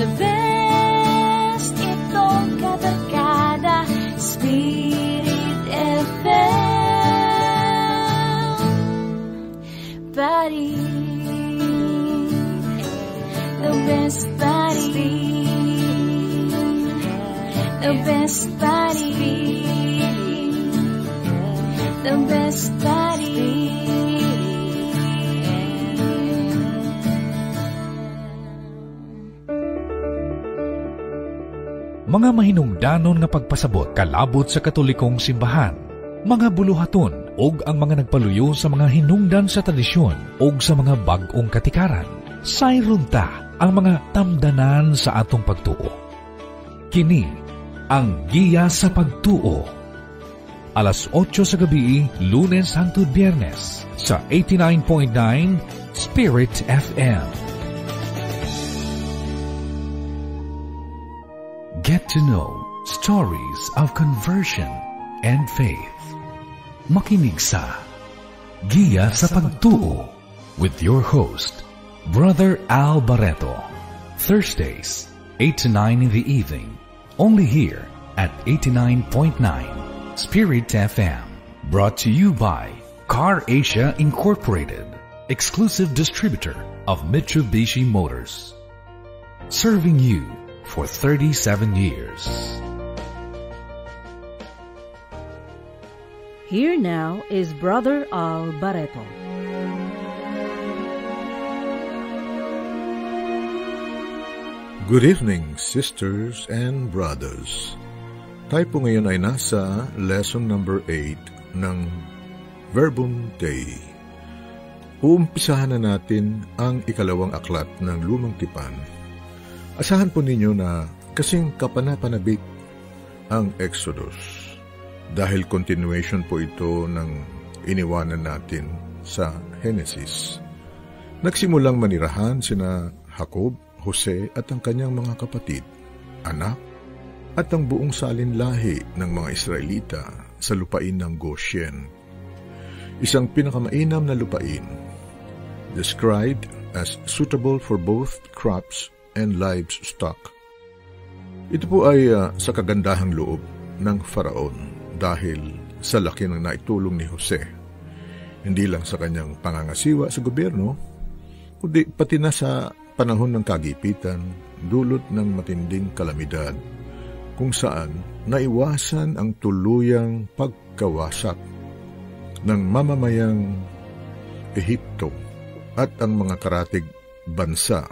the best. Itong kabarkada, Spirit FM Buddy, the best buddy, the best buddy, the best buddy. Mga mahinungdanon nga pagpasabot kalabot sa Katolikong simbahan, mga buluhaton og ang mga nagpaluyo sa mga hinungdan sa tradisyon og sa mga bag-ong katikaran, sayron ta ang mga tamdanan sa atong pagtuo. Kini ang Giya sa Pagtuo. Alas 8 sa gabi, Lunes hangtod Biyernes sa 89.9 Spirit FM. Get to know stories of conversion and faith. Makinig sa Giya sa Pagtuo with your host, Brother Al Barretto. Thursdays, 8 to 9 in the evening. Only here at 89.9 Spirit FM. Brought to you by CarAsia Incorporated, exclusive distributor of Mitsubishi Motors. Serving you for 37 years. Here now is Brother Al Barretto. Good evening, sisters and brothers. Tayo po ngayon ay nasa lesson number 8 ng Verbum Dei. Uumpisahan na natin ang ikalawang aklat ng Lumang Tipan. Asahan po ninyo na kasing kapanapanabik ang Exodus dahil continuation po ito ng iniwanan natin sa Genesis. Nagsimulang manirahan sina Jacob, Jose at ang kanyang mga kapatid, anak at ang buong salinlahi ng mga Israelita sa lupain ng Goshen, isang pinakamainam na lupain, described as suitable for both crops and livestock. Ito po ay sa kagandahang loob ng Pharaon dahil sa laki ng naitulong ni Jose, hindi lang sa kanyang pangangasiwa sa gobyerno, kundi pati na sa panahon ng kagipitan dulot ng matinding kalamidad kung saan naiwasan ang tuluyang pagkawasak ng mamamayang Ehipto at ang mga karatig bansa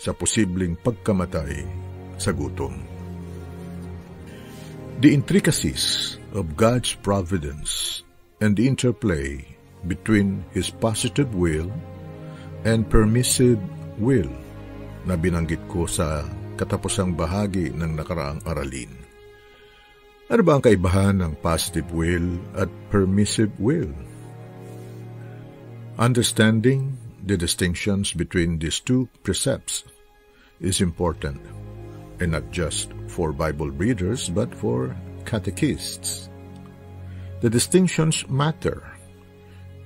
sa posibleng pagkamatay sa gutom. The intricacies of God's providence and the interplay between His positive will and permissive will na binanggit ko sa katapusang bahagi ng nakaraang aralin. Ano ba ang kaibahan ng positive will at permissive will? Understanding the distinctions between these two precepts is important, and not just for Bible readers but for catechists. The distinctions matter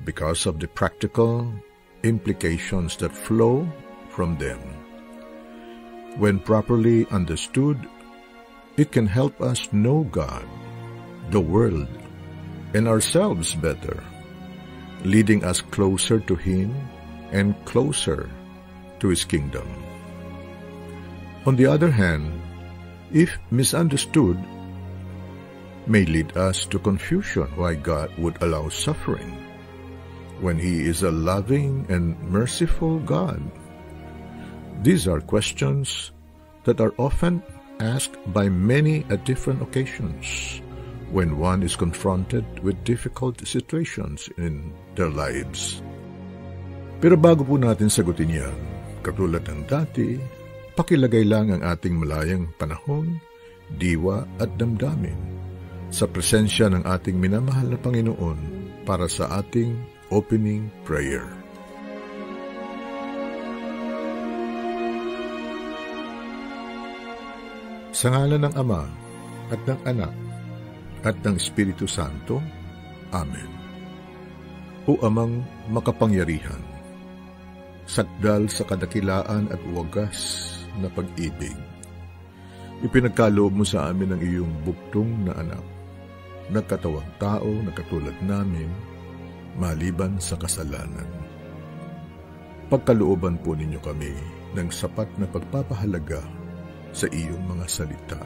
because of the practical implications that flow from them. When properly understood, it can help us know God, the world, and ourselves better, leading us closer to Him and closer to His kingdom. On the other hand, if misunderstood, may lead us to confusion why God would allow suffering when He is a loving and merciful God. These are questions that are often asked by many at different occasions when one is confronted with difficult situations in their lives. Pero bago po natin sagutin yan, katulad ng dati, pakilagay lang ang ating malayang panahon, diwa at damdamin sa presensya ng ating minamahal na Panginoon para sa ating opening prayer. Sa ngalan ng Ama at ng Anak at ng Espiritu Santo, Amen. O Amang makapangyarihan, sakdal sa kadakilaan at wagas na pag-ibig. Ipinagkaloob mo sa amin ang iyong buktong na anak, nagkatawang tao na katulad namin, maliban sa kasalanan. Pagkalooban po ninyo kami ng sapat na pagpapahalaga sa iyong mga salita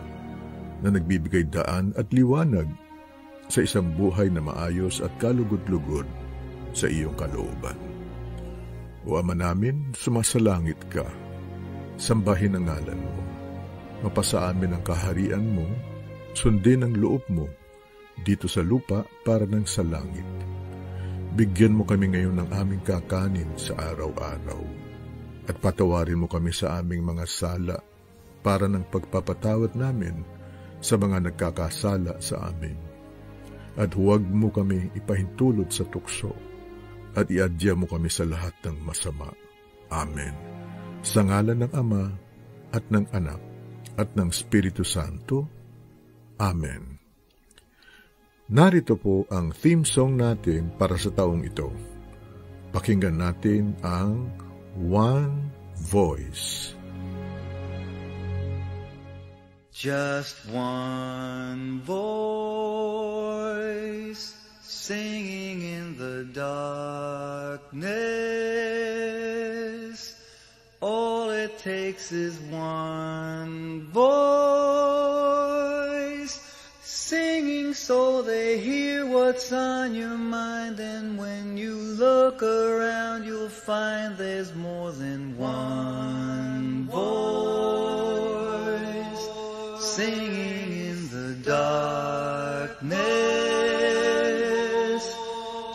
na nagbibigay daan at liwanag sa isang buhay na maayos at kalugod-lugod sa iyong kalooban. O Ama namin, sumasalangit ka, sambahin ang ngalan mo, mapasa amin ang kaharian mo, sundin ang loob mo dito sa lupa para nang sa langit. Bigyan mo kami ngayon ng aming kakanin sa araw-araw at patawarin mo kami sa aming mga sala para nang pagpapatawad namin sa mga nagkakasala sa amin. At huwag mo kami ipahintulot sa tukso at iadya mo kami sa lahat ng masama. Amen. Sa ngalan ng Ama at ng Anak at ng Espiritu Santo. Amen. Narito po ang theme song natin para sa taong ito. Pakinggan natin ang One Voice. Just one voice singing in the darkness. All it takes is one voice singing so they hear what's on your mind. And when you look around, you'll find there's more than one voice singing in the darkness,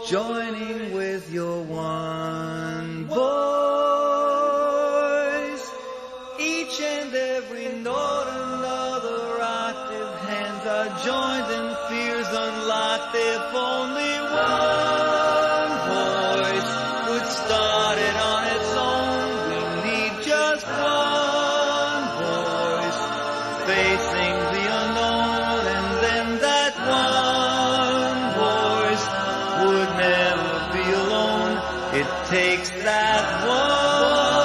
joining with your one voice. Each and every note, another octave, hands are joined and fears unlocked. If only one voice would start it on its own. We need just one voice facing the unknown, and then that one voice would never be alone. It takes that one voice.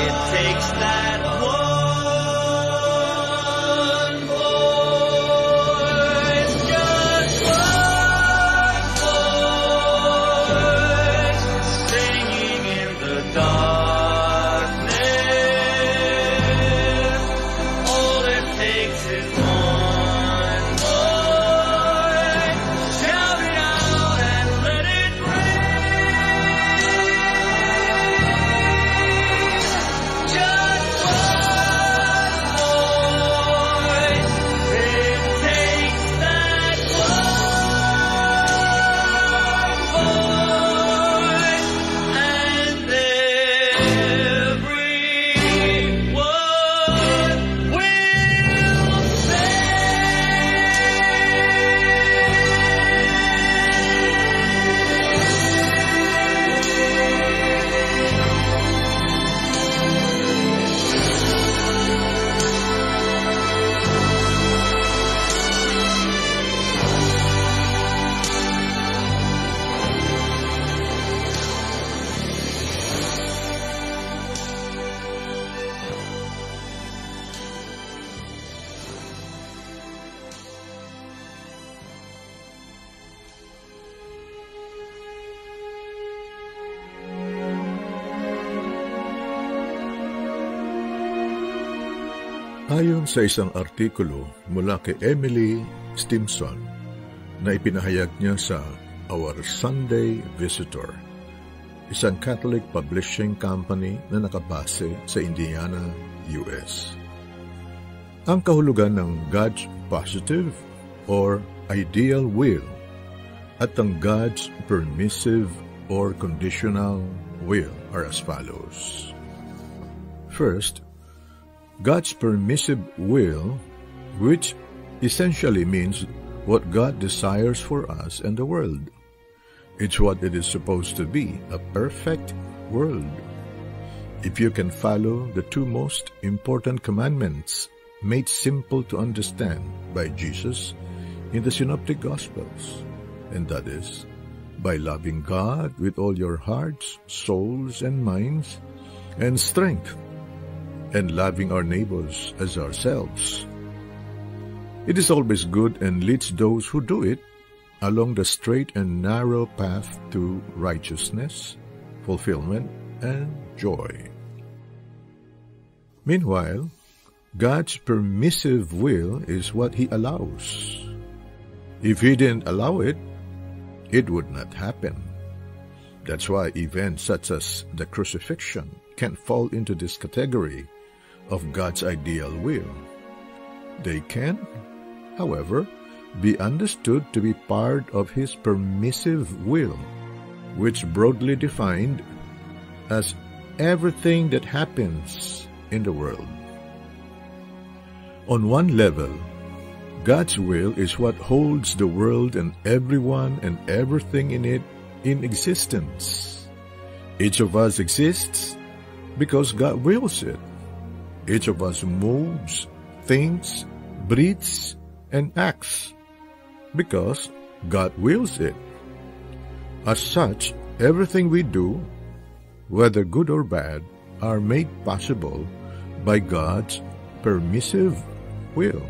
It takes that one voice, just one voice, singing in the darkness. All it takes is one voice. Shout it out and let it ring. Just one voice. It takes that one voice, and everyone will Ayon sa isang artikulo mula kay Emily Stimson na ipinahayag niya sa Our Sunday Visitor, isang Catholic publishing company na nakabase sa Indiana, US. Ang kahulugan ng God's positive or ideal will at ang God's permissive or conditional will are as follows. First, God's permissive will, which essentially means what God desires for us and the world. It's what it is supposed to be, a perfect world. If you can follow the two most important commandments made simple to understand by Jesus in the Synoptic Gospels, and that is, by loving God with all your hearts, souls, and minds, and strength, and loving our neighbors as ourselves. It is always good and leads those who do it along the straight and narrow path to righteousness, fulfillment, and joy. Meanwhile, God's permissive will is what He allows. If He didn't allow it, it would not happen. That's why events such as the crucifixion can fall into this category of God's ideal will. They can, however, be understood to be part of His permissive will, which broadly defined as everything that happens in the world. On one level, God's will is what holds the world and everyone and everything in it in existence. Each of us exists because God wills it. Each of us moves, thinks, breathes, and acts because God wills it. As such, everything we do, whether good or bad, are made possible by God's permissive will.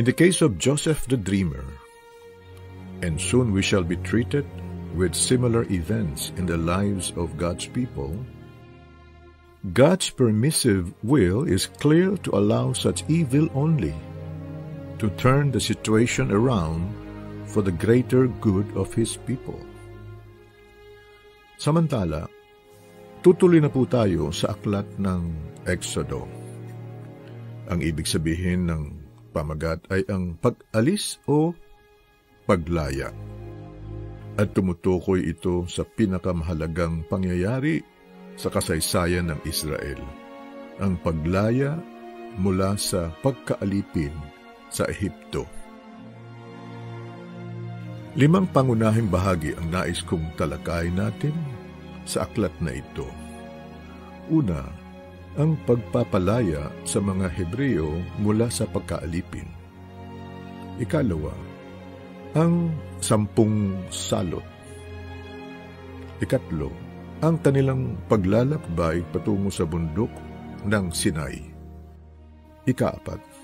In the case of Joseph the Dreamer, and soon we shall be treated with similar events in the lives of God's people, God's permissive will is clear to allow such evil only, to turn the situation around for the greater good of His people. Samantala, tutuloy na po tayo sa aklat ng Exodo. Ang ibig sabihin ng pamagat ay ang pag-alis o paglaya. At tumutukoy ito sa pinakamahalagang pangyayari sa kasaysayan ng Israel, ang paglaya mula sa pagkaalipin sa Ehipto. Limang pangunahing bahagi ang nais kong talakayin natin sa aklat na ito. Una, ang pagpapalaya sa mga Hebreo mula sa pagkaalipin. Ikalawa, ang 10 salot. Ikatlo, ang kanilang paglalakbay patungo sa bundok ng Sinai. Ikaapat,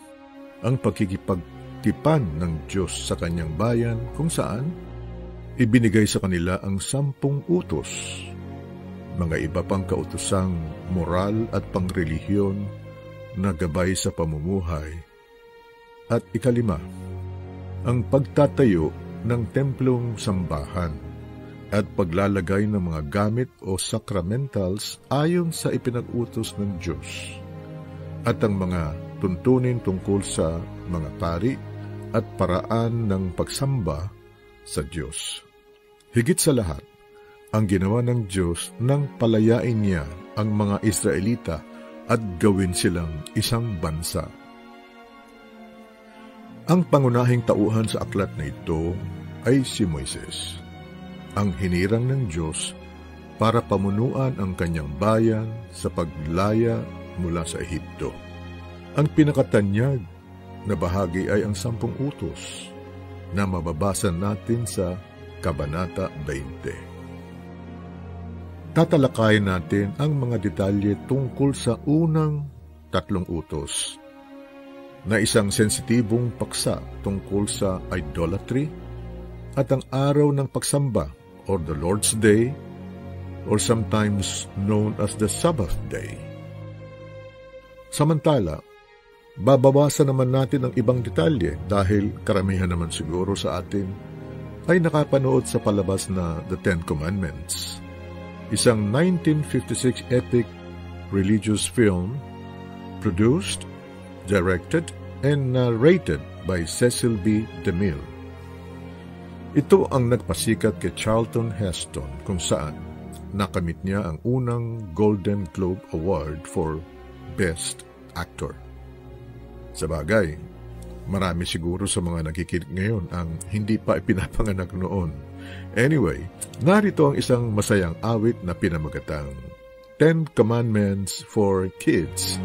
ang pagkikipagtipan ng Diyos sa kanyang bayan kung saan ibinigay sa kanila ang 10 utos, mga iba pang kautosang moral at pangrelihiyon na gabay sa pamumuhay. At ikalima, ang pagtatayo ng templong sambahan at paglalagay ng mga gamit o sacramentals ayon sa ipinag-utos ng Diyos, at ang mga tuntunin tungkol sa mga pari at paraan ng pagsamba sa Diyos. Higit sa lahat, ang ginawa ng Diyos nang palayain niya ang mga Israelita at gawin silang isang bansa. Ang pangunahing tauhan sa aklat na ito ay si Moises, ang hinirang ng Diyos para pamunuan ang kanyang bayan sa paglaya mula sa Ehipto. Ang pinakatanyag na bahagi ay ang 10 utos na mababasa natin sa Kabanata 20. Tatalakayin natin ang mga detalye tungkol sa unang 3 utos na isang sensitibong paksa tungkol sa idolatry at ang araw ng pagsamba or the Lord's Day or sometimes known as the Sabbath Day. Samantala, bababasa naman natin ang ibang detalye dahil karamihan naman siguro sa atin ay nakapanood sa palabas na The Ten Commandments, isang 1956 epic religious film produced, directed, and narrated by Cecil B. DeMille. Ito ang nagpasikat kay Charlton Heston kung saan nakamit niya ang unang Golden Globe Award for Best Actor. Sa bagay, marami siguro sa mga nakikinig ngayon ang hindi pa ipinapanganak noon Anyway, narito ang isang masayang awit na pinamagatang 10 Commandments for Kids.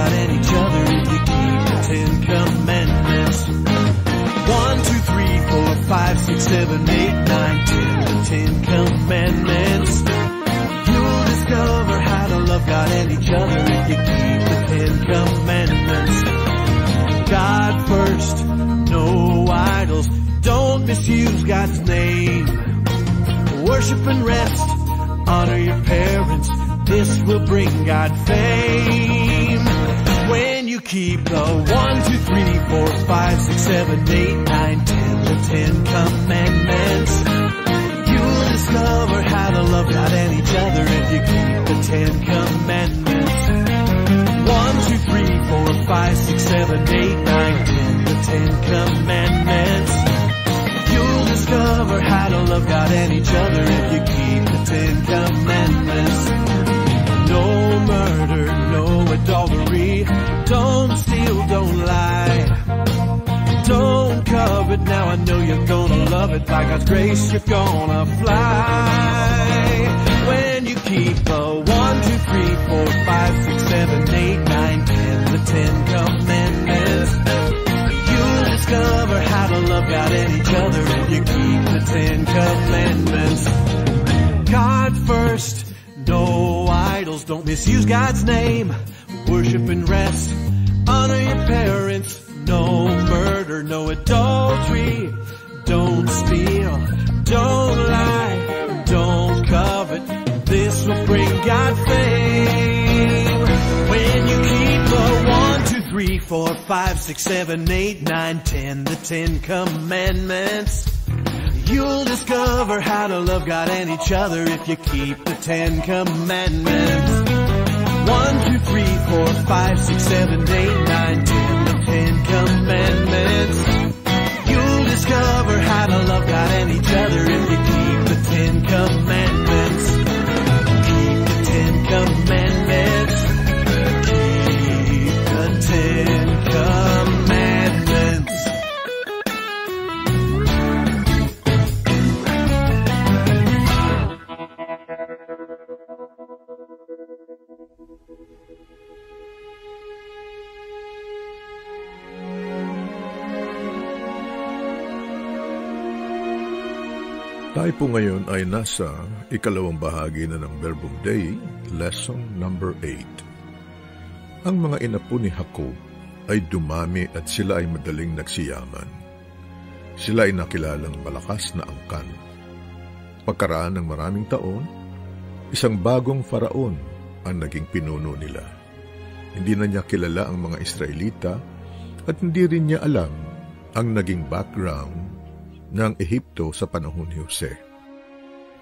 If you keep the 10 commandments, 1, 2, 3, 4, 5, 6, 7, 8, 9, 10. The 10 commandments. You'll discover how to love God and each other if you keep the 10 commandments. Keep the 10 commandments. Keep the 10 commandments. Tayo po ngayon ay nasa ikalawang bahagi na ng Verbum Dei, Lesson number 8. Ang mga ina po ni Jacob ay dumami at sila ay madaling nagsiyaman. Sila ay nakilalang malakas na angkan. Pagkaraan ng maraming taon, isang bagong faraon ang naging pinuno nila. Hindi na niya kilala ang mga Israelita at hindi rin niya alam ang naging background ng Ehipto sa panahon ni Jose,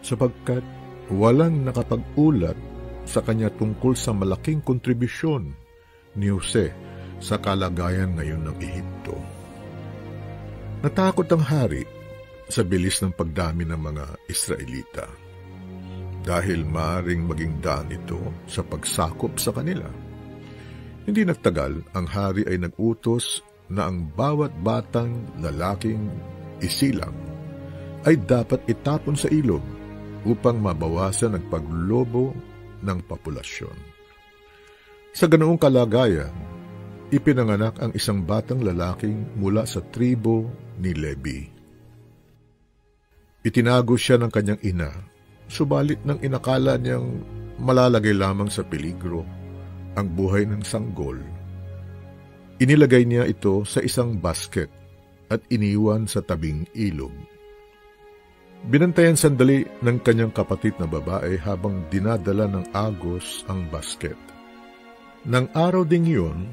sapagkat walang nakapag-ulat sa kanya tungkol sa malaking kontribusyon ni Jose sa kalagayan ngayon ng Ehipto. Natakot ang hari sa bilis ng pagdami ng mga Israelita dahil maaring maging daan ito sa pagsakop sa kanila. Hindi nagtagal, ang hari ay nagutos na ang bawat batang lalaking isilang ay dapat itapon sa ilog upang mabawasan ang paglobo ng populasyon. Sa ganoong kalagayan, ipinanganak ang isang batang lalaking mula sa tribo ni Levi. Itinago siya ng kanyang ina, subalit nang inakala niyang malalagay lamang sa peligro ang buhay ng sanggol, inilagay niya ito sa isang basket at iniwan sa tabing ilog. Binantayan sandali ng kanyang kapatid na babae habang dinadala ng agos ang basket. Nang araw ding yun,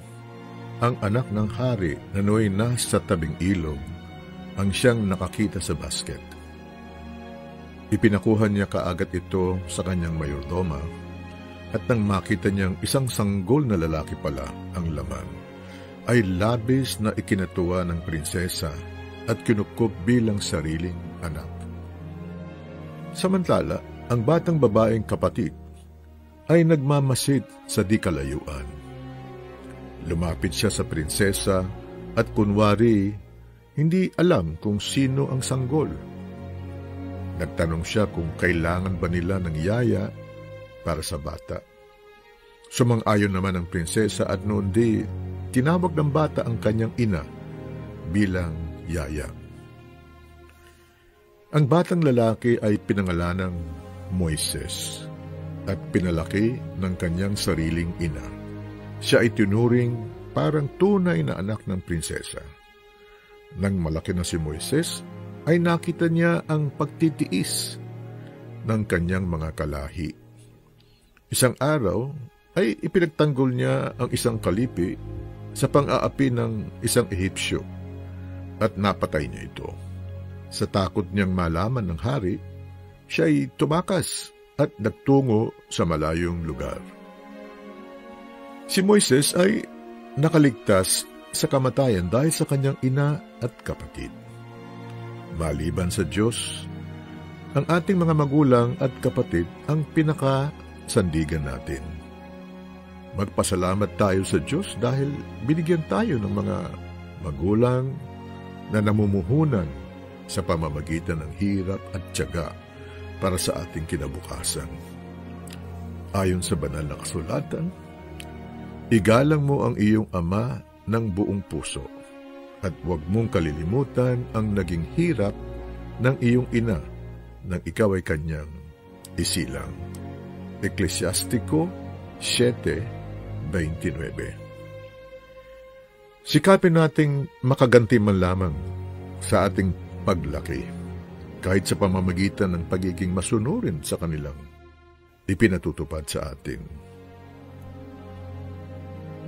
ang anak ng hari na nooy nasa tabing ilog ang siyang nakakita sa basket. Ipinakuha niya kaagad ito sa kanyang mayordoma at nang makita niyang isang sanggol na lalaki pala ang laman, ay labis na ikinatuwa ng prinsesa at kinukup bilang sariling anak. Samantala, ang batang babaeng kapatid ay nagmamasid sa di kalayuan. Lumapit siya sa prinsesa at kunwari, hindi alam kung sino ang sanggol. Nagtanong siya kung kailangan ba nila ng yaya para sa bata. Sumang-ayon naman ang prinsesa at noon di, tinawag ng bata ang kanyang ina bilang yaya. Ang batang lalaki ay pinangalanang Moises at pinalaki ng kanyang sariling ina. Siya ay tinuring parang tunay na anak ng prinsesa. Nang malaki na si Moises, ay nakita niya ang pagtitiis ng kanyang mga kalahi. Isang araw ay ipinagtanggol niya ang isang kalipi sa pang-aapi ng isang Ehipsyo at napatay niya ito. Sa takot niyang malaman ng hari, siya ay tumakas at nagtungo sa malayong lugar. Si Moises ay nakaligtas sa kamatayan dahil sa kanyang ina at kapatid. Maliban sa Diyos, ang ating mga magulang at kapatid ang pinakasandigan natin. Magpasalamat tayo sa Diyos dahil binigyan tayo ng mga magulang na namumuhunan sa pamamagitan ng hirap at tiyaga para sa ating kinabukasan. Ayon sa banal na kasulatan, igalang mo ang iyong ama ng buong puso at huwag mong kalilimutan ang naging hirap ng iyong ina nang ikaw ay kanyang isilang. Eklesiastiko 7:29. Sikapin nating makaganti man lamang sa ating paglaki kahit sa pamamagitan ng pagiging masunurin sa kanilang ipinatutupad sa atin.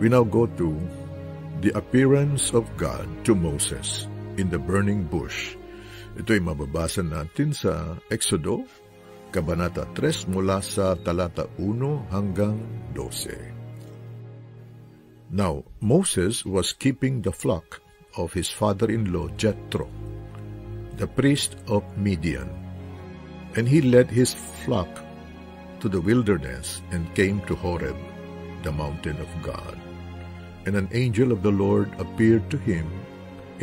We now go to The Appearance of God to Moses in the Burning Bush. Ito ay mababasa natin sa Exodo, Kabanata 3 mula sa Talata 1 hanggang 12. Now, Moses was keeping the flock of his father-in-law Jethro, the priest of Midian, and he led his flock to the wilderness and came to Horeb, the mountain of God. And an angel of the Lord appeared to him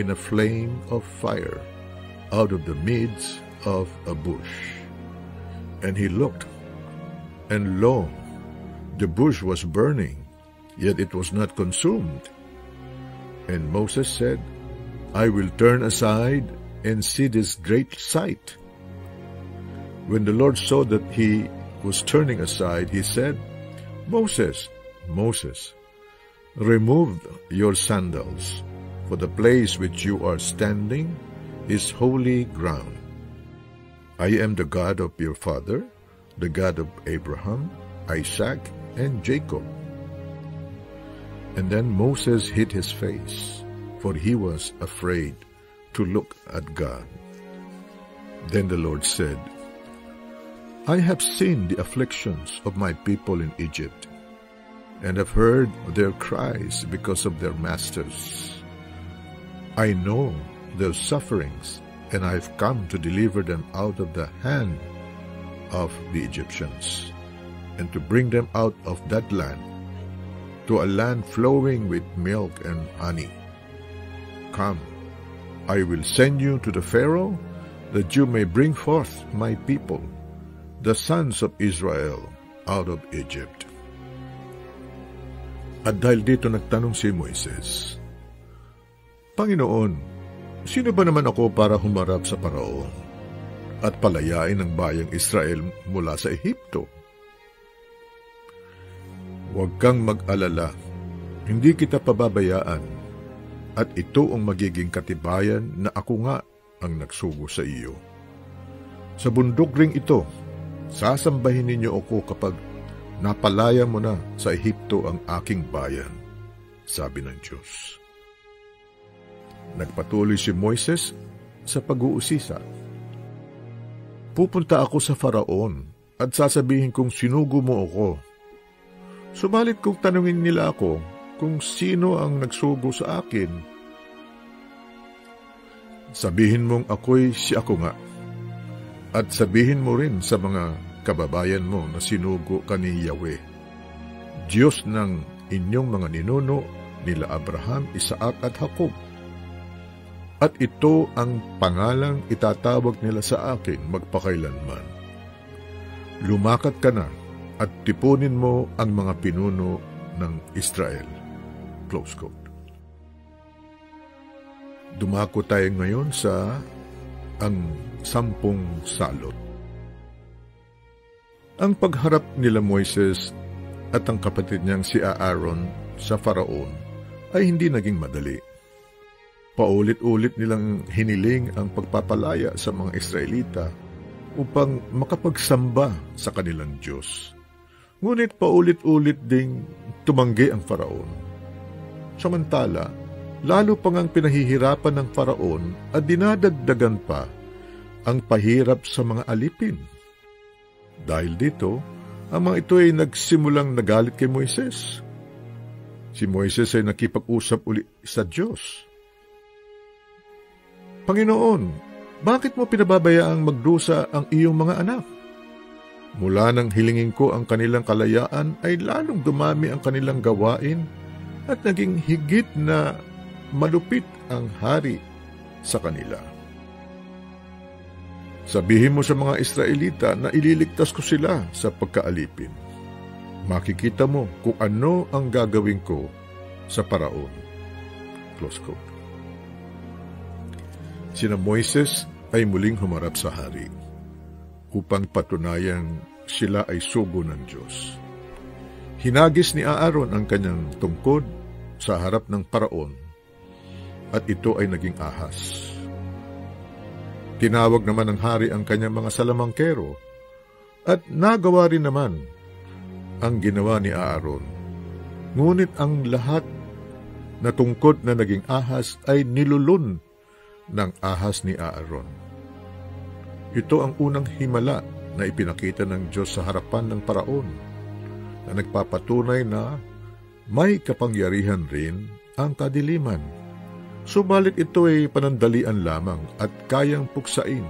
in a flame of fire out of the midst of a bush. And he looked, and lo, the bush was burning, yet it was not consumed. And Moses said, I will turn aside and see this great sight. When the Lord saw that he was turning aside, he said, Moses, Moses, remove your sandals, for the place which you are standing is holy ground. I am the God of your father, the God of Abraham, Isaac, and Jacob. And then Moses hid his face, for he was afraid to look at God. Then the Lord said, I have seen the afflictions of my people in Egypt, and have heard their cries because of their masters. I know their sufferings, and I have come to deliver them out of the hand of the Egyptians, and to bring them out of that land to a land flowing with milk and honey. Come, I will send you to the Pharaoh, that you may bring forth my people, the sons of Israel, out of Egypt. At dahil dito nagtanong si Moises, Panginoon, sino ba naman ako para humarap sa Parao at palayain ang bayang Israel mula sa Ehipto? Huwag kang mag-alala, hindi kita pababayaan, at ito ang magiging katibayan na ako nga ang nagsugo sa iyo. Sa bundok ring ito, sasambahin ninyo ako kapag napalaya mo na sa Ehipto ang aking bayan, sabi ng Diyos. Nagpatuloy si Moises sa pag-uusisa. Pupunta ako sa Faraon at sasabihin kong sinugo mo ako Subalit kung tanungin nila ako kung sino ang nagsugo sa akin, sabihin mong ako'y si ako nga. At sabihin mo rin sa mga kababayan mo na sinugo ka ni Yahweh, Diyos ng inyong mga ninuno nila Abraham, Isaac at Jacob. At ito ang pangalang itatawag nila sa akin magpakailanman. Lumakat ka na at tipunin mo ang mga pinuno ng Israel." Close quote. Dumako tayo ngayon sa ang 10 salot. Ang pagharap nila Moises at ang kapatid niyang si Aaron sa Faraon ay hindi naging madali. Paulit-ulit nilang hiniling ang pagpapalaya sa mga Israelita upang makapagsamba sa kanilang Diyos. Ngunit paulit-ulit ding tumanggi ang Faraon. Samantala, lalo pang ang pinahihirapan ng Faraon at dinadagdagan pa ang pahirap sa mga alipin. Dahil dito, ang mga ito ay nagsimulang nagalit kay Moises. Si Moises ay nakipag-usap uli sa Diyos. "Panginoon, bakit mo pinababayaang magdusa ang iyong mga anak? Mula nang hilingin ko ang kanilang kalayaan ay lalong dumami ang kanilang gawain at naging higit na malupit ang hari sa kanila. Sabihin mo sa mga Israelita na ililigtas ko sila sa pagkaalipin. Makikita mo kung ano ang gagawin ko sa Faraon." Close quote. Sina Moises ay muling humarap sa hari upang patunayang sila ay sugo ng Diyos. Hinagis ni Aaron ang kanyang tungkod sa harap ng Faraon at ito ay naging ahas. Tinawag naman ng hari ang kanyang mga salamangkero at nagawa rin naman ang ginawa ni Aaron. Ngunit ang lahat na tungkod na naging ahas ay nilulun ng ahas ni Aaron. Ito ang unang himala na ipinakita ng Diyos sa harapan ng Faraon na nagpapatunay na may kapangyarihan rin ang kadiliman. Subalit ito ay panandalian lamang at kayang puksain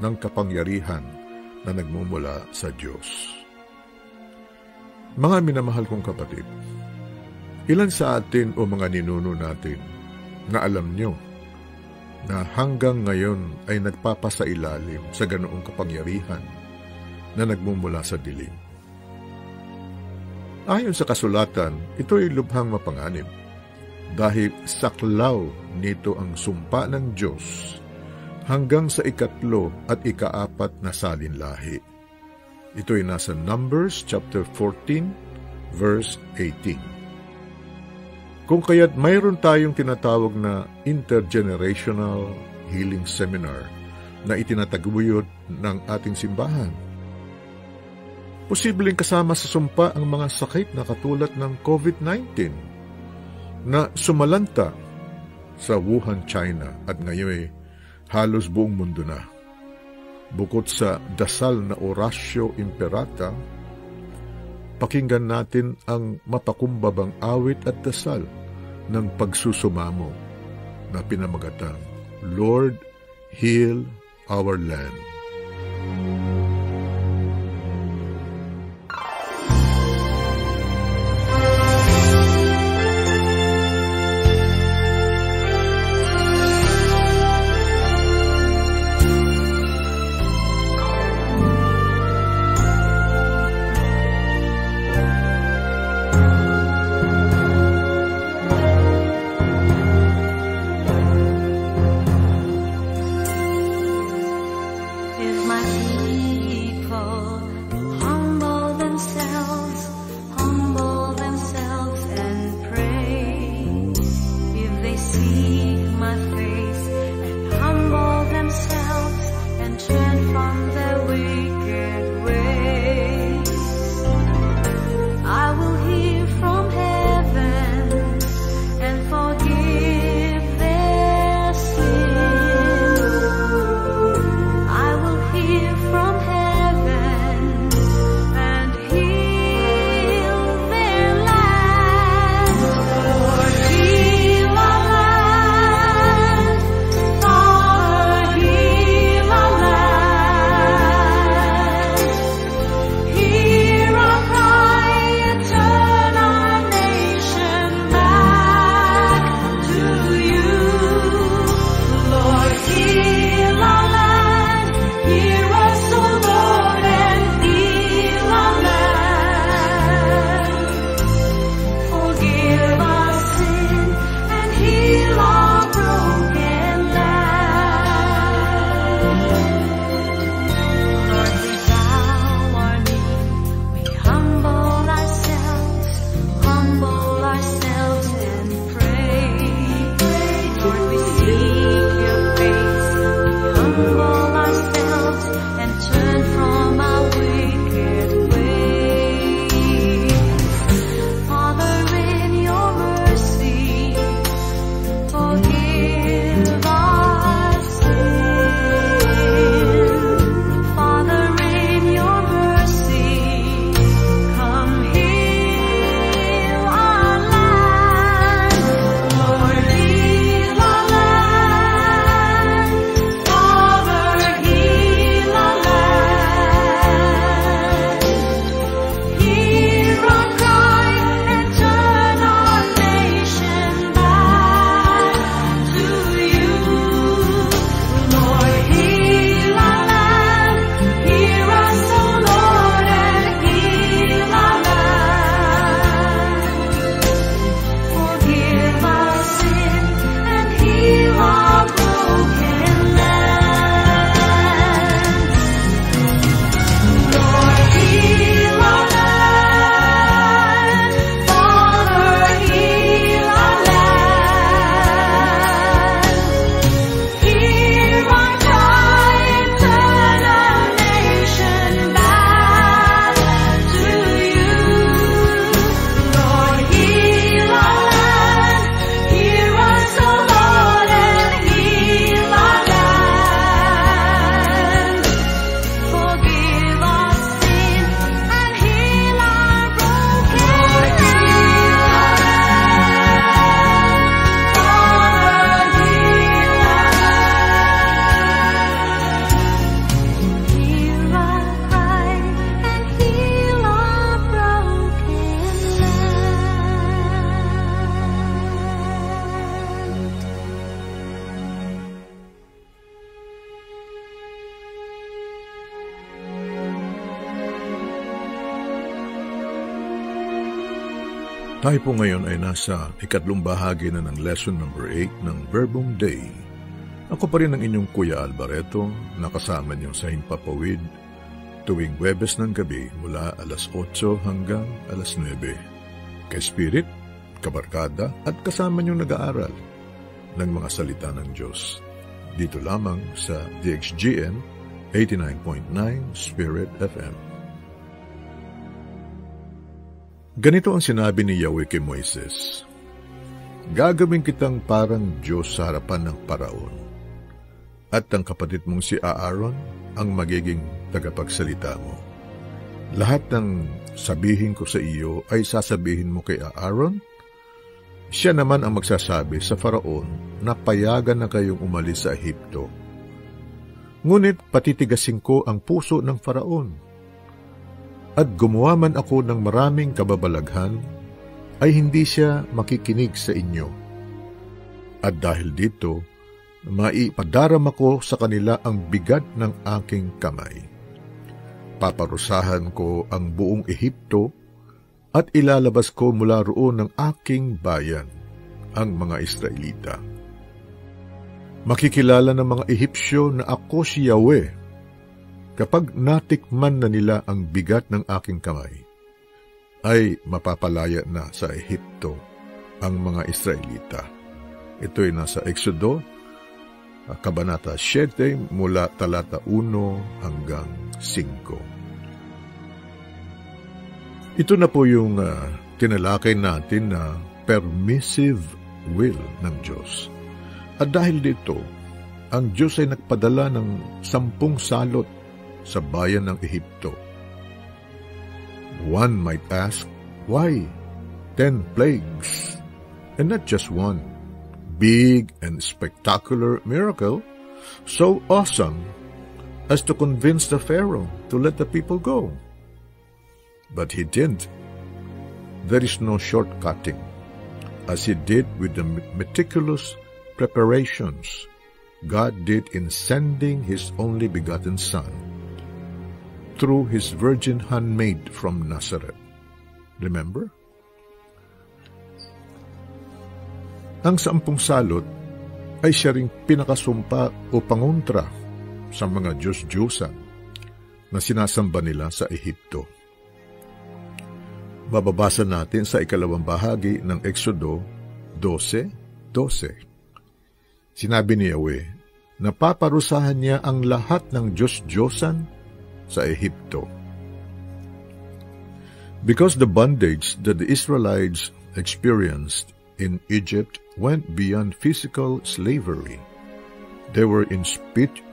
ng kapangyarihan na nagmumula sa Diyos. Mga minamahal kong kapatid, ilan sa atin o mga ninuno natin na alam nyo na hanggang ngayon ay nagpapasailalim sa ganoong kapangyarihan na nagmumula sa dilim? Ayon sa kasulatan, ito ay lubhang mapanganib dahil saklaw nito ang sumpa ng Diyos hanggang sa 3 at 4 na salinlahi. Ito ay nasa Numbers chapter 14 verse 18. Kung kaya't mayroon tayong tinatawag na Intergenerational Healing Seminar na itinataguyod ng ating simbahan. Posibleng kasama sa sumpa ang mga sakit na katulad ng COVID-19 na sumalanta sa Wuhan, China at ngayon ay halos buong mundo na. Bukod sa dasal na Oratio Imperata, pakinggan natin ang mapakumbabang awit at dasal ng pagsusumamo na pinamagatang Lord, Heal Our Land. Tayo po ngayon ay nasa ikatlong bahagi na ng lesson number 8 ng Verbum Dei. Ako pa rin ang inyong Kuya Al Barretto, nakasama niyo sa Himpapawid tuwing Huwebes ng gabi mula alas 8 hanggang alas 9. Kay Spirit, kabarkada at kasama niyo nag-aaral ng mga salita ng Diyos. Dito lamang sa DXGN 89.9 Spirit FM. Ganito ang sinabi ni Yahweh kay Moises, "Gagawin kitang parang Diyos sa harapan ng paraon, at ang kapatid mong si Aaron ang magiging tagapagsalita mo. Lahat ng sabihin ko sa iyo ay sasabihin mo kay Aaron. Siya naman ang magsasabi sa paraon na payagan na kayong umalis sa Ehipto. Ngunit patitigasin ko ang puso ng paraon, at gumawa man ako ng maraming kababalaghan, ay hindi siya makikinig sa inyo. At dahil dito, maipadarama ko sa kanila ang bigat ng aking kamay. Paparusahan ko ang buong Ehipto, at ilalabas ko mula roon ng aking bayan, ang mga Israelita. Makikilala ng mga Ehipsyo na ako si Yahweh, kapag natikman na nila ang bigat ng aking kamay, ay mapapalaya na sa Ehipto ang mga Israelita." Ito ay nasa Exodo, Kabanata 7, mula Talata 1 hanggang 5. Ito na po yung tinalakay natin na permissive will ng Diyos. At dahil dito, ang Diyos ay nagpadala ng 10 salot sa bayan ng Ehipto. One might ask, why 10 plagues? And not just one big and spectacular miracle, so awesome as to convince the Pharaoh to let the people go. But he didn't. There is no shortcutting, as he did with the meticulous preparations God did in sending His only begotten Son through His virgin handmaid from Nazareth. Remember? Ang 10 salot ay siya ring pinakasumpa o pangontra sa mga Diyos-Diyosan na sinasamba nila sa Ehipto. Mababasa natin sa 2nd bahagi ng Exodo 12:12. Sinabi ni Yahweh na paparusahan niya ang lahat ng Diyos-Diyosan sa Ehipto. Because the bondage that the Israelites experienced in Egypt went beyond physical slavery, they were in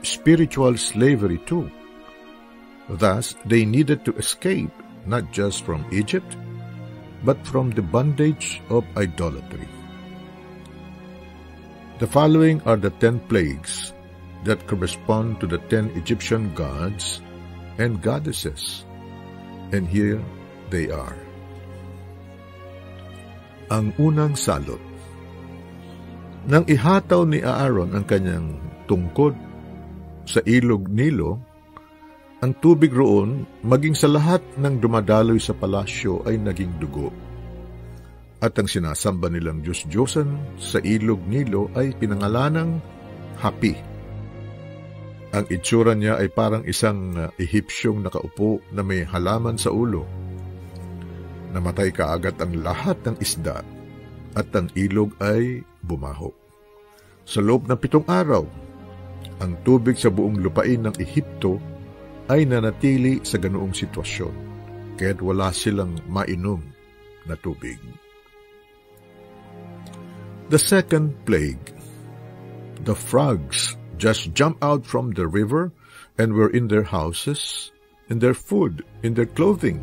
spiritual slavery too. Thus, they needed to escape not just from Egypt, but from the bondage of idolatry. The following are the 10 plagues that correspond to the 10 Egyptian gods and goddesses, and here they are. Ang unang salot. Nang ihataw ni Aaron ang kanyang tungkod sa ilog Nilo, ang tubig roon maging sa lahat ng dumadaloy sa palasyo ay naging dugo, at ang sinasamba nilang Diyos-Diyosan sa ilog Nilo ay pinangalanang Hapi. Ang itsura niya ay parang isang Ehipsyong nakaupo na may halaman sa ulo. Namatay kaagad ang lahat ng isda at ang ilog ay bumaho. Sa loob ng 7 araw, ang tubig sa buong lupain ng Ehipto ay nanatili sa ganoong sitwasyon, kaya't wala silang mainom na tubig. The 2nd plague, the frogs just jumped out from the river and were in their houses, in their food, in their clothing,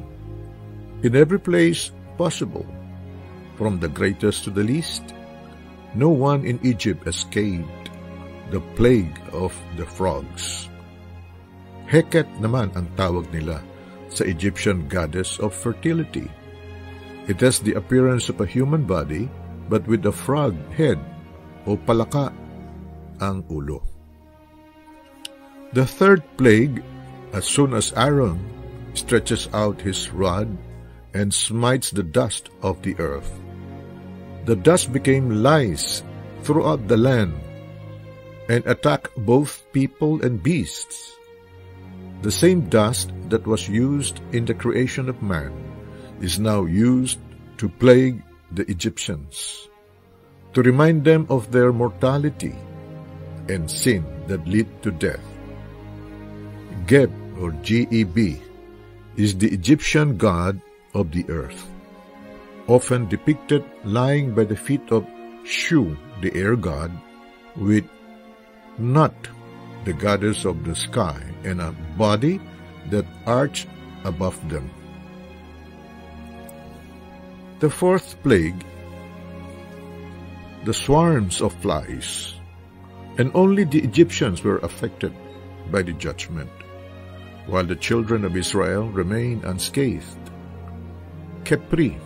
in every place possible, from the greatest to the least. No one in Egypt escaped the plague of the frogs. Heket naman ang tawag nila sa Egyptian goddess of fertility. It has the appearance of a human body, but with a frog head o palaka ang ulo. The 3rd plague, as soon as Aaron stretches out his rod and smites the dust of the earth. The dust became lice throughout the land, and attacked both people and beasts. The same dust that was used in the creation of man is now used to plague the Egyptians, to remind them of their mortality and sin that lead to death. Geb, or Geb, is the Egyptian god of the earth, often depicted lying by the feet of Shu, the air god, with Nut, the goddess of the sky, and a body that arched above them. The fourth plague, the swarms of flies, and only the Egyptians were affected by the judgment, while the children of Israel remained unscathed. Khepri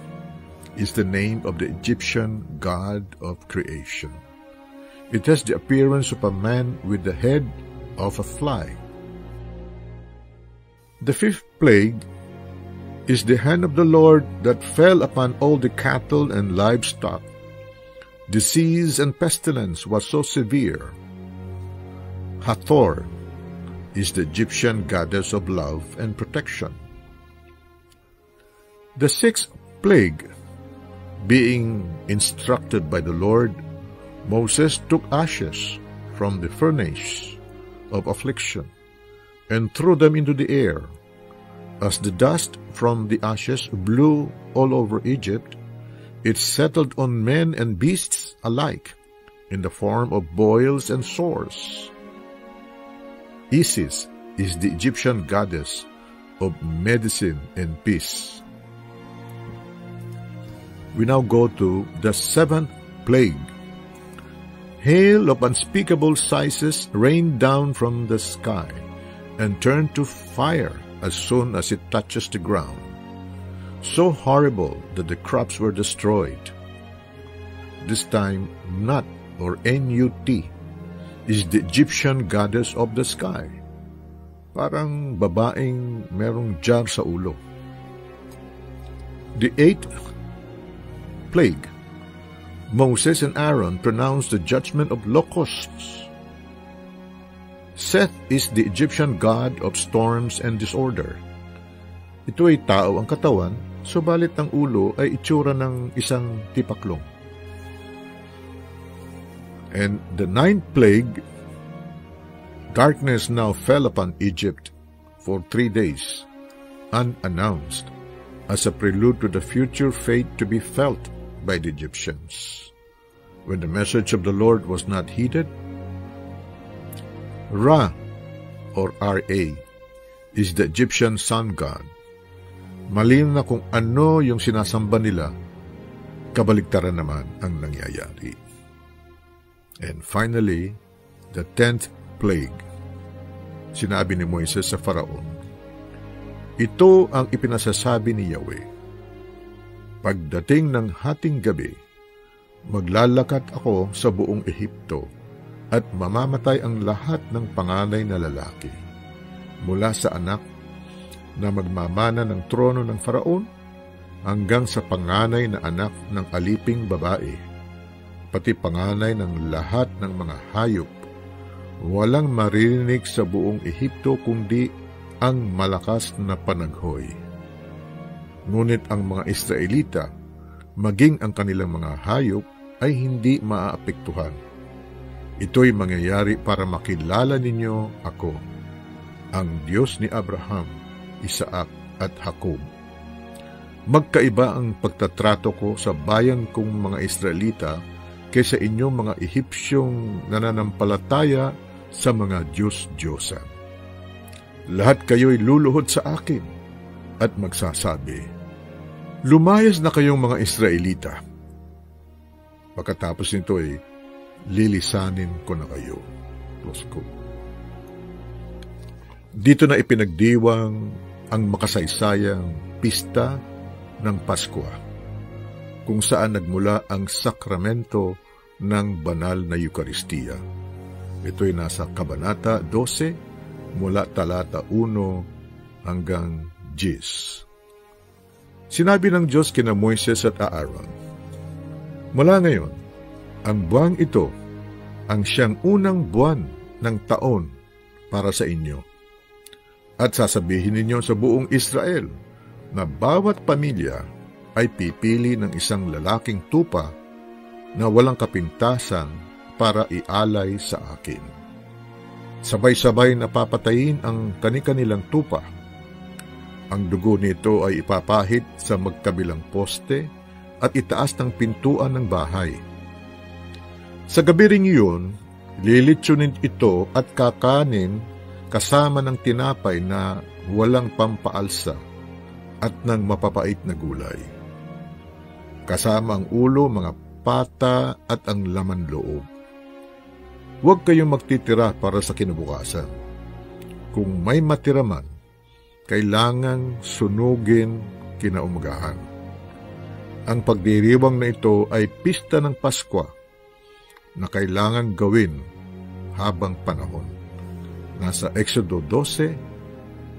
is the name of the Egyptian god of creation. It has the appearance of a man with the head of a fly. The fifth plague is the hand of the Lord that fell upon all the cattle and livestock. Disease and pestilence was so severe. Hathor is the Egyptian goddess of love and protection. The sixth plague, being instructed by the Lord, Moses took ashes from the furnace of affliction and threw them into the air. As the dust from the ashes blew all over Egypt, it settled on men and beasts alike in the form of boils and sores. Isis is the Egyptian goddess of medicine and peace. We now go to the seventh plague. Hail of unspeakable sizes rained down from the sky and turned to fire as soon as it touches the ground, so horrible that the crops were destroyed. This time, Nut, or N-U-T, is the Egyptian goddess of the sky. Parang babaeng merong jar sa ulo. The eighth plague, Moses and Aaron pronounced the judgment of locusts. Seth is the Egyptian god of storms and disorder. Ito ay tao ang katawan, subalit ang ulo ay itsura ng isang tipaklong. And the ninth plague, darkness now fell upon Egypt for 3 days, unannounced, as a prelude to the future fate to be felt by the Egyptians. When the message of the Lord was not heeded, Ra, or Ra, is the Egyptian sun god. Malinaw na kung ano yung sinasamba nila, kabaligtaran naman ang nangyayari. And finally, the 10th plague. Sinabi ni Moises sa Faraon, ito ang ipinasasabi ni Yahweh, pagdating ng hating gabi, maglalakat ako sa buong Ehipto at mamamatay ang lahat ng panganay na lalaki, mula sa anak na magmamana ng trono ng Faraon hanggang sa panganay na anak ng aliping babae, pati panganay ng lahat ng mga hayop. Walang maririnig sa buong Ehipto kundi ang malakas na panaghoy. Ngunit ang mga Israelita, maging ang kanilang mga hayop, ay hindi maaapektuhan. Ito'y mangyayari para makilala ninyo ako, ang Diyos ni Abraham, Isaac at Jacob. Magkaiba ang pagtatrato ko sa bayan kong mga Israelita kaysa inyong mga Ehipsyong nananampalataya sa mga Diyos-Diyosan. Lahat kayo'y luluhod sa akin at magsasabi, lumayas na kayong mga Israelita. Pagkatapos nito ay lilisanin ko na kayo. Close ko. Dito na ipinagdiwang ang makasaysayang pista ng Paskwa, kung saan nagmula ang sakramento ng banal na Eukaristiya. Ito ay nasa Kabanata 12 mula talata 1 hanggang 10. Sinabi ng Diyos kina Moises at Aaron, "Mula ngayon, ang buwang ito ang siyang unang buwan ng taon para sa inyo. At sasabihin ninyo sa buong Israel na bawat pamilya ay pipili ng isang lalaking tupa na walang kapintasan para ialay sa akin. Sabay-sabay na papatayin ang kani-kanilang tupa. Ang dugo nito ay ipapahid sa magkabilang poste at itaas ng pintuan ng bahay. Sa gabi ring iyon, lilitsunin ito at kakanin kasama ng tinapay na walang pampaalsa at ng mapapait na gulay, kasama ang ulo, mga pata at ang laman loob. Huwag kayong magtitira para sa kinabukasan. Kung may matira man, kailangang sunugin kinaumagahan. Ang pagdiriwang na ito ay pista ng Paskwa na kailangan gawin habang panahon." Nasa Exodo 12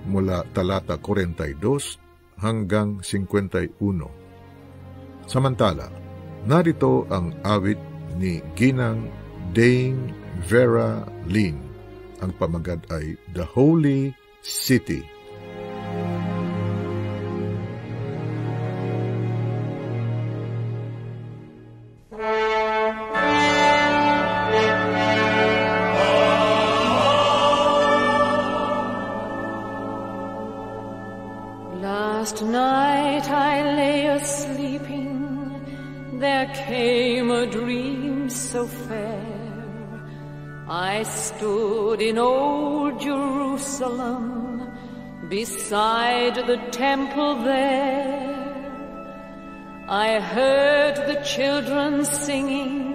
mula talata 42 hanggang 51. Samantala, narito ang awit ni Ginang Dane Vera Lynn. Ang pamagad ay The Holy City. Last night I lay asleeping, there came a dream so fair. I stood in old Jerusalem, beside the temple there. I heard the children singing,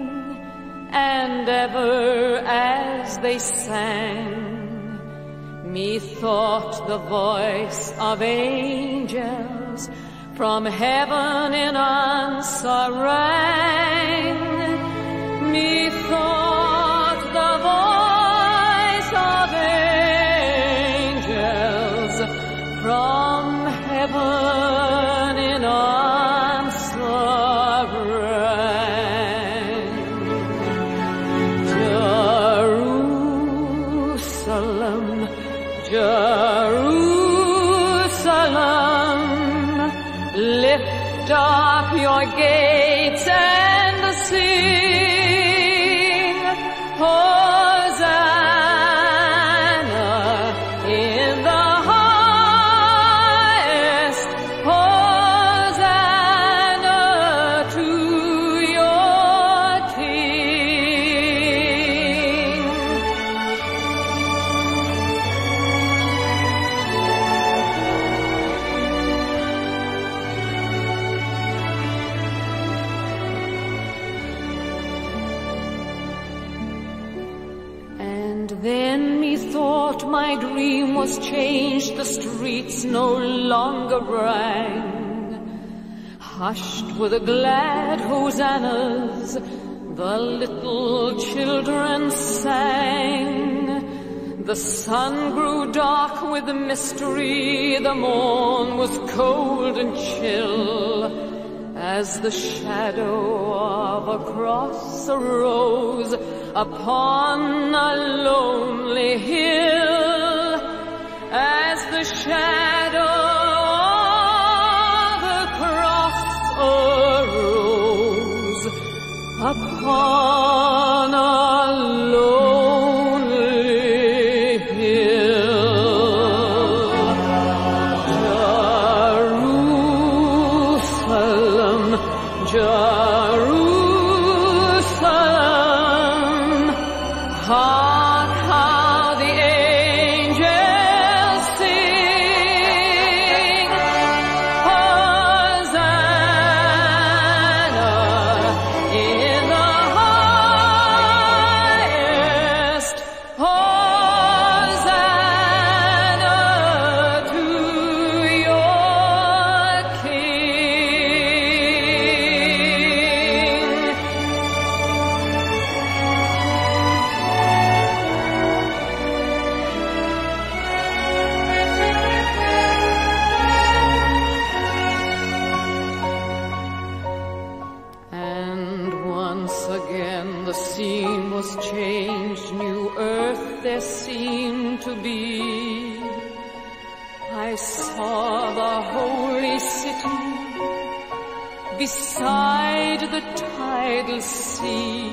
and ever as they sang, methought the voice of angels from heaven in answer rang. Methought the voice of angels from heaven in answer rang. Jerusalem, Jerusalem, lift up your gates and sing, Hosanna in the highest, Hosanna to your King. And then methought my dream was changed, the streets no longer rang. Hushed were the glad hosannas, the little children sang. The sun grew dark with mystery, the morn was cold and chill, as the shadow of a cross arose upon a lonely hill, as the shadow of the cross arose upon a lonely hill. Jerusalem, Jerusalem, hark how the angels sing, Hosanna in the highest, was changed, new earth there seemed to be. I saw the holy city beside the tidal sea.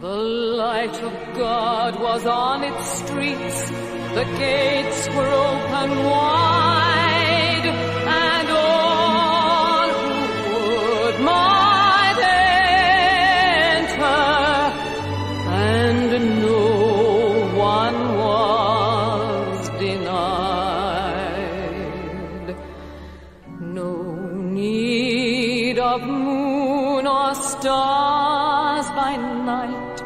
The light of God was on its streets, the gates were open wide, and all who would might enter, and no one was denied. No need of moon or stars by night,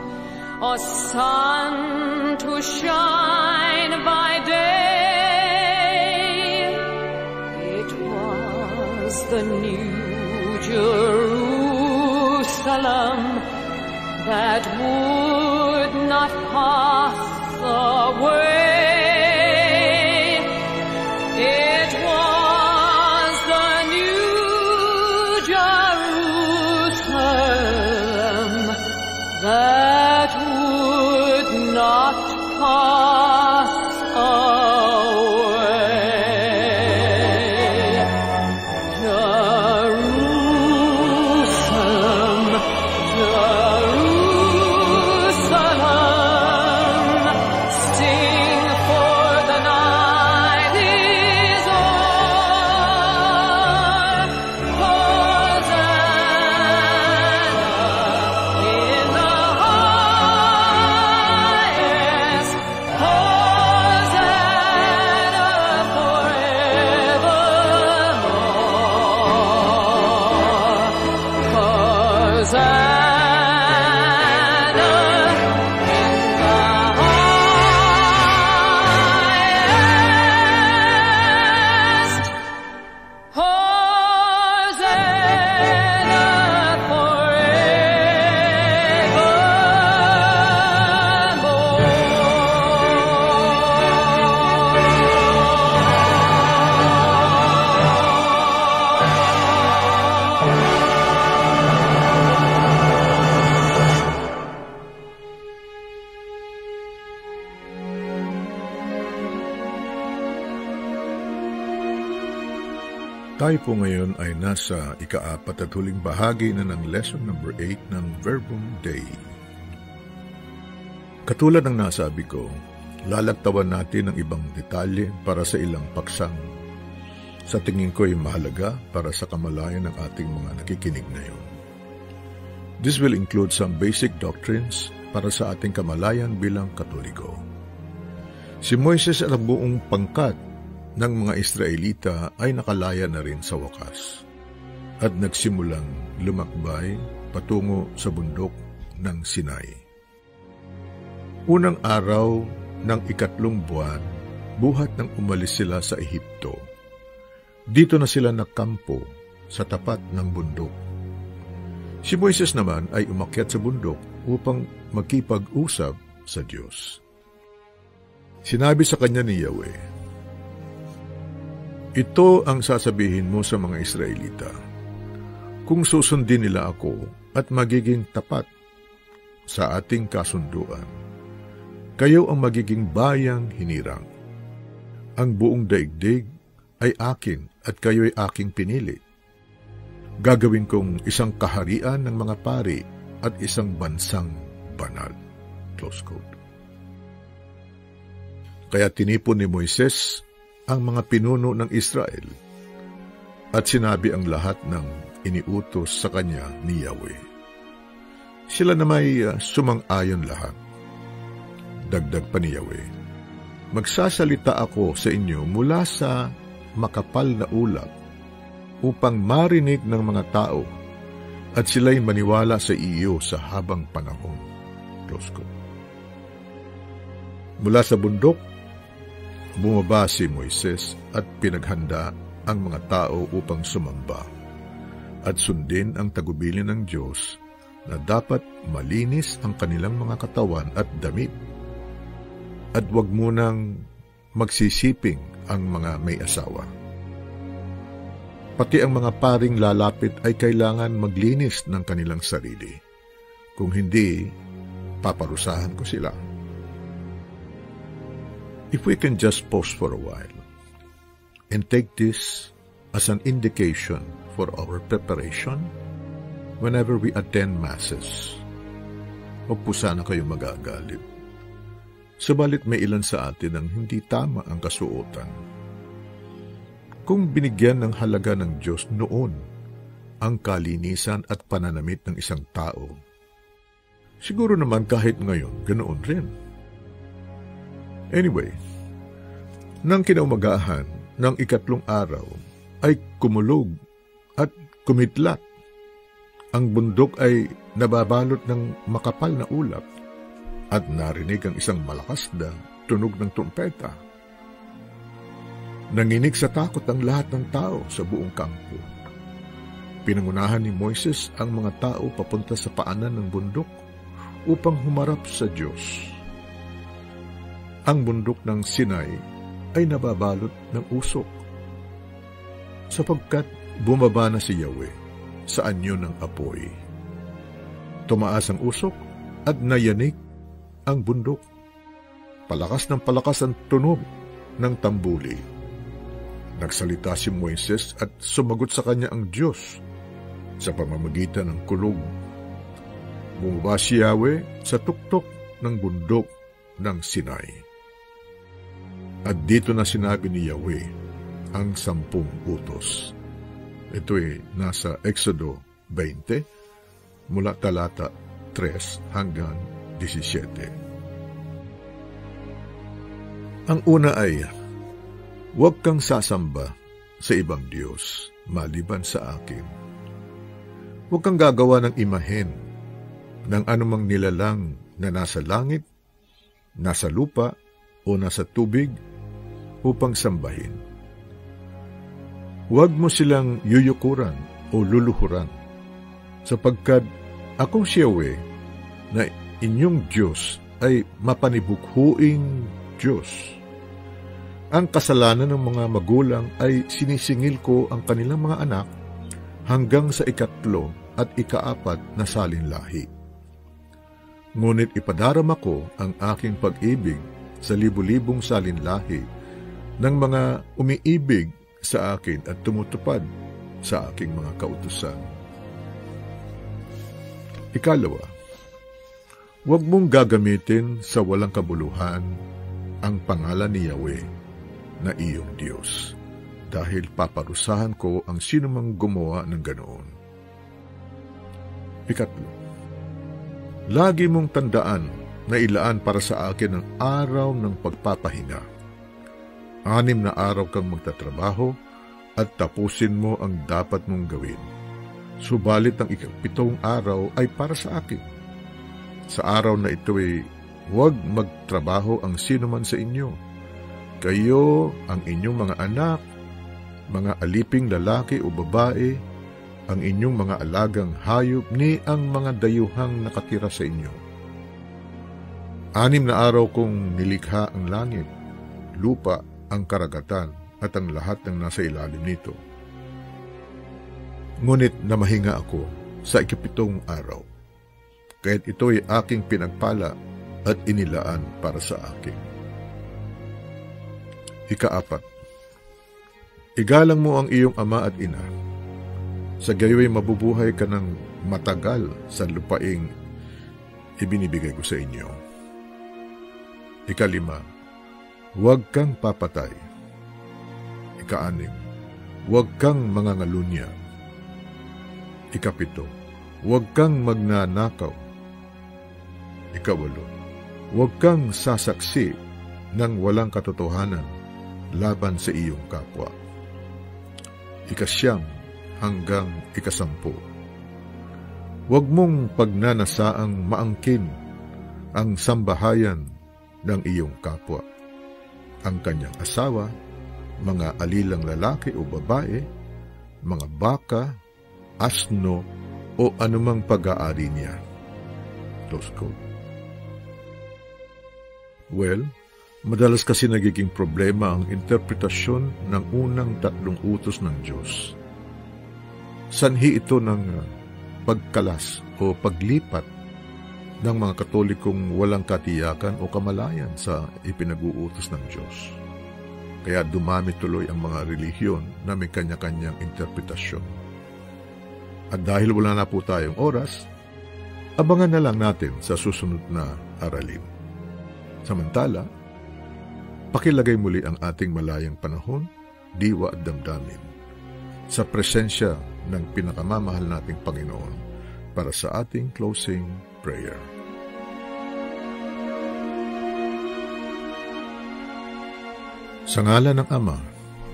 or sun to shine by day. It was the new Jerusalem that would not pass away. It was the new Jerusalem that would not pass away. Tayo po ngayon ay nasa ika-apat at huling bahagi na ng lesson number 8 ng Verbum Dei. Katulad ng nasabi ko, lalaktawan natin ang ibang detalye para sa ilang paksang. Sa tingin ko ay mahalaga para sa kamalayan ng ating mga nakikinig ngayon. This will include some basic doctrines para sa ating kamalayan bilang Katoliko. Si Moises at ang buong pangkat ng mga Israelita ay nakalaya na rin sa wakas at nagsimulang lumakbay patungo sa bundok ng Sinai. Unang araw ng 3 buwan, buhat nang umalis sila sa Ehipto. Dito na sila nakampo sa tapat ng bundok. Si Moises naman ay umakyat sa bundok upang magkipag-usap sa Diyos. Sinabi sa kanya ni Yahweh, "Ito ang sasabihin mo sa mga Israelita. Kung susundin nila ako at magiging tapat sa ating kasunduan, kayo ang magiging bayang hinirang. Ang buong daigdig ay akin at kayo ay aking pinili. Gagawin kong isang kaharian ng mga pari at isang bansang banal." Close quote. Kaya tinipon ni Moises ang mga pinuno ng Israel at sinabi ang lahat ng iniutos sa kanya ni Yahweh. Sila na may sumang-ayon lahat. Dagdag pa ni Yahweh, "Magsasalita ako sa inyo mula sa makapal na ulap upang marinig ng mga tao at sila'y maniwala sa iyo sa habang panahon." Close quote. Mula sa bundok, bumaba si Moises at pinaghanda ang mga tao upang sumamba at sundin ang tagubilin ng Diyos na dapat malinis ang kanilang mga katawan at damit. At huwag munang magsisiping ang mga may asawa. Pati ang mga paring lalapit ay kailangan maglinis ng kanilang sarili. Kung hindi, paparusahan ko sila. If we can just pause for a while and take this as an indication for our preparation whenever we attend masses, huwag po sana kayong magagalit. Subalit may ilan sa atin ang hindi tama ang kasuotan. Kung binigyan ng halaga ng Diyos noon ang kalinisan at pananamit ng isang tao, siguro naman kahit ngayon, ganoon rin. Anyway, nang kinaumagahan ng 3rd araw ay kumulog at kumidlat. Ang bundok ay nababalot ng makapal na ulap at narinig ang isang malakas na tunog ng trumpeta. Nanginig sa takot ang lahat ng tao sa buong kampo. Pinangunahan ni Moises ang mga tao papunta sa paanan ng bundok upang humarap sa Diyos. Ang bundok ng Sinai ay nababalot ng usok, sapagkat bumaba na si Yahweh sa anyo ng apoy. Tumaas ang usok at nayanig ang bundok. Palakas ng palakas ang tunog ng tambuli. Nagsalita si Moises at sumagot sa kanya ang Diyos sa pamamagitan ng kulog. Bumaba si Yahweh sa tuktok ng bundok ng Sinai. At dito na sinabi ni Yahweh ang 10 utos. Ito ay nasa Exodo 20 mula talata 3 hanggang 17. Ang una ay, huwag kang sasamba sa ibang Diyos maliban sa akin. Huwag kang gagawa ng imahen ng anumang nilalang na nasa langit, nasa lupa, o nasa tubig upang sambahin. Huwag mo silang yuyukuran o luluhuran, sapagkat ako si Yahweh na inyong Diyos ay mapanibukhuing Diyos. Ang kasalanan ng mga magulang ay sinisingil ko ang kanilang mga anak hanggang sa 3 at 4 na salinlahi. Ngunit ipadarama ko ang aking pag-ibig sa libu-libong salinlahi ng mga umiibig sa akin at tumutupad sa aking mga kautusan. 2, huwag mong gagamitin sa walang kabuluhan ang pangalan ni Yahweh na iyong Diyos, dahil paparusahan ko ang sinumang gumawa ng ganoon. 3, lagi mong tandaan na ilaan para sa akin ang araw ng pagpapahinga. 6 na araw kang magtatrabaho at tapusin mo ang dapat mong gawin. Subalit ang 7th araw ay para sa akin. Sa araw na ito ay huwag magtrabaho ang sinuman sa inyo. Kayo, ang inyong mga anak, mga aliping lalaki o babae, ang inyong mga alagang hayop ni ang mga dayuhang nakatira sa inyo. 6 na araw kong nilikha ang langit, lupa, ang karagatan, at ang lahat ng nasa ilalim nito. Ngunit namahinga ako sa 7th araw, kahit ito'y aking pinagpala at inilaan para sa akin. 4, igalang mo ang iyong ama at ina. Sa gayo'y mabubuhay ka ng matagal sa lupaing ibinibigay ko sa inyo. 5, huwag kang papatay. 6, huwag kang mangangalunya. 7, huwag kang magnanakaw. 8, huwag kang sasaksi ng walang katotohanan laban sa iyong kapwa. 9 hanggang 10, huwag mong pagnanasaang maangkin ang sambahayan ng iyong kapwa, ang kanyang asawa, mga alilang lalaki o babae, mga baka, asno, o anumang pag-aari niya. Well, madalas kasi nagiging problema ang interpretasyon ng unang 3 utos ng Diyos. Sanhi ito ng pagkalas o paglipat ng mga Katolikong walang katiyakan o kamalayan sa ipinag-uutos ng Diyos. Kaya dumami tuloy ang mga relihiyon na may kanya-kanyang interpretasyon. At dahil wala na po tayong oras, abangan na lang natin sa susunod na aralin. Samantala, pakilagay muli ang ating malayang panahon, diwa at damdamin sa presensya ng pinakamamahal nating Panginoon para sa ating closing prayer. Sa ngalan ng Ama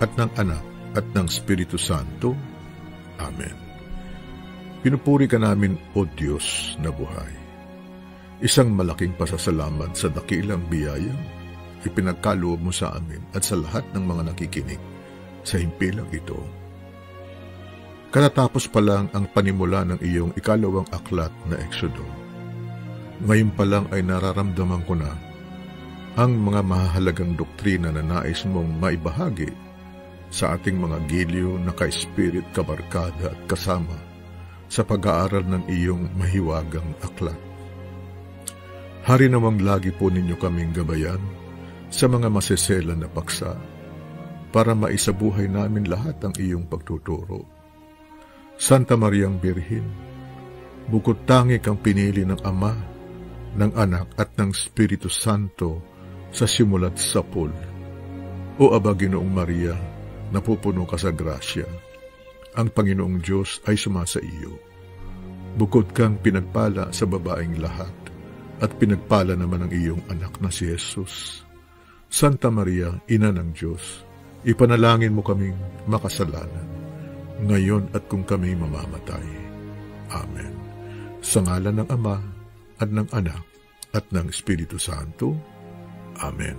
at ng Anak at ng Espiritu Santo. Amen. Pinupuri ka namin, O Diyos na buhay. Isang malaking pasasalamat sa dakilang biyayang ipinagkaloob mo sa amin at sa lahat ng mga nakikinig sa himpilang ito. Katatapos pa lang ang panimula ng iyong ikalawang aklat na Exodo. Ngayon pa lang ay nararamdaman ko na ang mga mahalagang doktrina na nais mong maibahagi sa ating mga giliw na ka-spirit, kabarkada at kasama sa pag-aaral ng iyong mahiwagang aklat. Hari namang lagi po ninyo kaming gabayan sa mga masesela na paksa para maisabuhay namin lahat ang iyong pagtuturo. Santa Mariang Birhin, bukod tangi kang pinili ng Ama, ng Anak at ng Espiritu Santo sa simula't sapul. O Aba Ginoong Maria, napupuno ka sa grasya. Ang Panginoong Diyos ay sumasa iyo. Bukod kang pinagpala sa babaeng lahat, at pinagpala naman ang iyong anak na si Jesus. Santa Maria, Ina ng Diyos, ipanalangin mo kaming makasalanan, ngayon at kung kami mamamatay. Amen. Sa ngalan ng Ama, at ng Anak, at ng Espiritu Santo. Amen.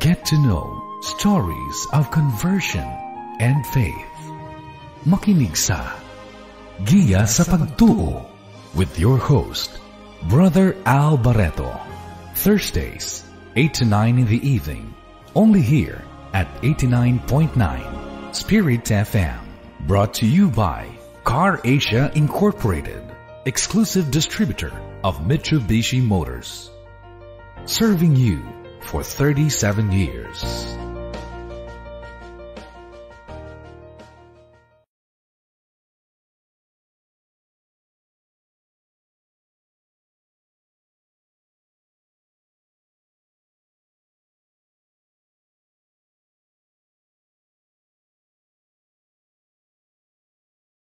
Get to know stories of conversion and faith. makinig sa Giya sa Pagtuo with your host, Brother Al Barretto. Thursdays, 8 to 9 in the evening, only here at 89.9 Spirit FM. Brought to you by CarAsia Incorporated, exclusive distributor of Mitsubishi Motors. Serving you for 37 years.